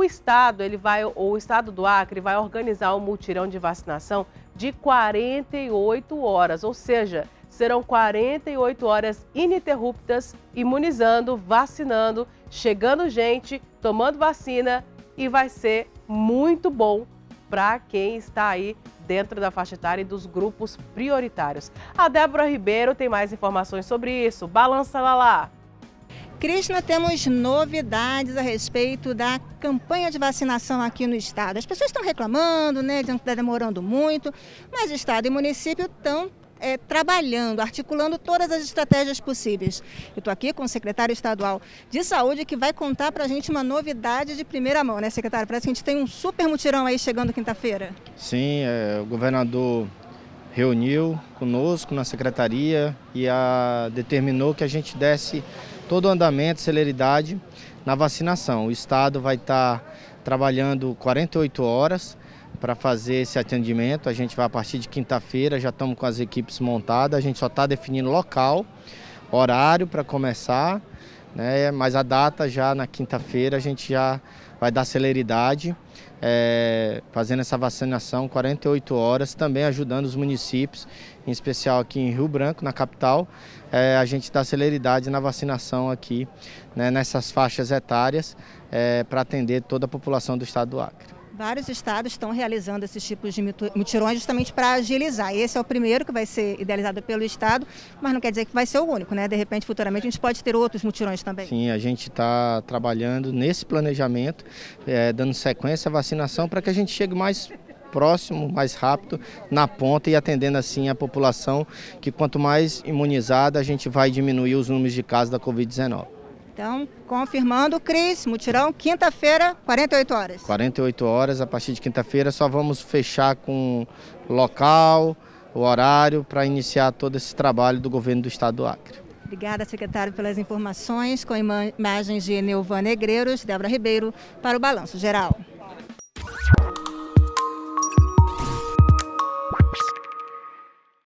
O estado do Acre vai organizar um mutirão de vacinação de 48 horas, ou seja, serão 48 horas ininterruptas, imunizando, vacinando, chegando gente, tomando vacina, e vai ser muito bom para quem está aí dentro da faixa etária e dos grupos prioritários. A Débora Ribeiro tem mais informações sobre isso. Balança lá! Krishna, temos novidades a respeito da campanha de vacinação aqui no estado. As pessoas estão reclamando, né, dizendo que está demorando muito, mas estado e município estão trabalhando, articulando todas as estratégias possíveis. Eu estou aqui com o secretário estadual de saúde, que vai contar para a gente uma novidade de primeira mão, né, secretário? Parece que a gente tem um super mutirão aí chegando quinta-feira. Sim, o governador reuniu conosco na secretaria e determinou que a gente desse todo o andamento, celeridade na vacinação. O estado vai estar trabalhando 48 horas para fazer esse atendimento. A gente vai, a partir de quinta-feira, já estamos com as equipes montadas, a gente só está definindo local, horário para começar, né? Mas a data já na quinta-feira a gente já vai dar celeridade, fazendo essa vacinação 48 horas, também ajudando os municípios, em especial aqui em Rio Branco, na capital, a gente dá celeridade na vacinação aqui, né, nessas faixas etárias, para atender toda a população do estado do Acre. Vários estados estão realizando esses tipos de mutirões justamente para agilizar. Esse é o primeiro, que vai ser idealizado pelo estado, mas não quer dizer que vai ser o único, né? De repente, futuramente, a gente pode ter outros mutirões também. Sim, a gente está trabalhando nesse planejamento, dando sequência à vacinação para que a gente chegue mais próximo, mais rápido, na ponta, e atendendo assim a população, que quanto mais imunizada, a gente vai diminuir os números de casos da Covid-19. Então, confirmando, Cris, mutirão quinta-feira, 48 horas. 48 horas, a partir de quinta-feira, só vamos fechar com local, o horário, para iniciar todo esse trabalho do governo do estado do Acre. Obrigada, secretário, pelas informações. Com imagens de Neuvan Negreiros, Débora Ribeiro, para o Balanço Geral.